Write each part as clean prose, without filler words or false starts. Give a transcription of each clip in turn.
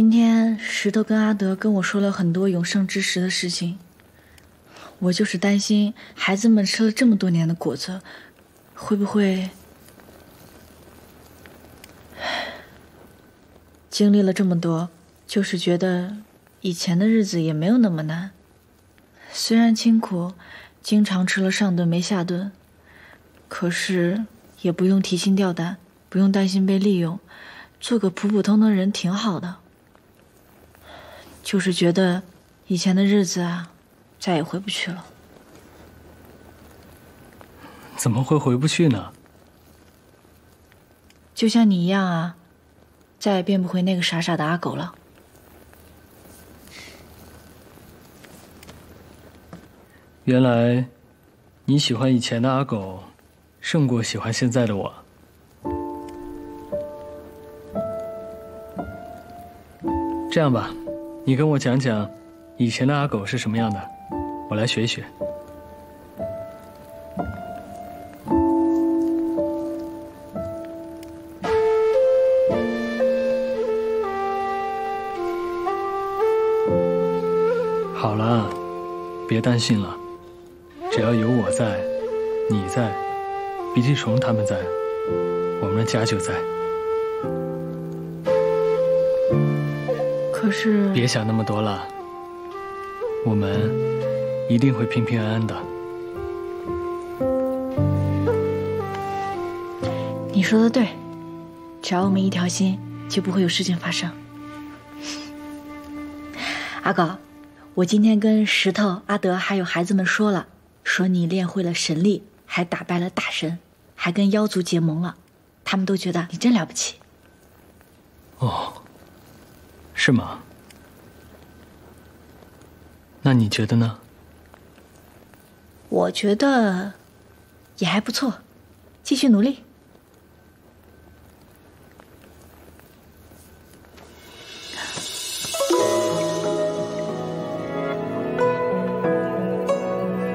今天石头跟阿德跟我说了很多永生之石的事情，我就是担心孩子们吃了这么多年的果子，会不会经历了这么多，就是觉得以前的日子也没有那么难。虽然清苦，经常吃了上顿没下顿，可是也不用提心吊胆，不用担心被利用，做个普普通通人挺好的。就是觉得以前的日子啊，再也回不去了。怎么会回不去呢？就像你一样啊，再也变不回那个傻傻的阿狗了。原来你喜欢以前的阿狗，胜过喜欢现在的我。这样吧，你跟我讲讲以前的阿狗是什么样的，我来学一学。好了，别担心了，只要有我在，你在，鼻涕虫他们在，我们的家就在。可是别想那么多了，我们一定会平平安安的。你说的对，只要我们一条心，就不会有事情发生。阿狗，我今天跟石头、阿德还有孩子们说了，说你练会了神力，还打败了大神，还跟妖族结盟了，他们都觉得你真了不起。哦，是吗？那你觉得呢？我觉得也还不错，继续努力。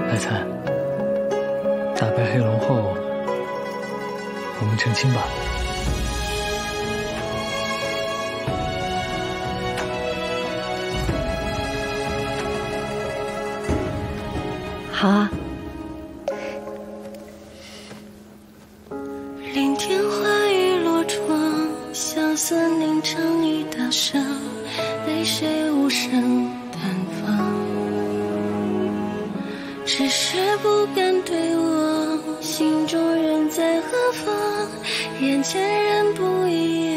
来猜，打败黑龙后，我们成亲吧。好啊。林天花雨落窗，相思凝成一大声，泪水无声淡放。只是不敢对我，心中人在何方，眼前人不一样。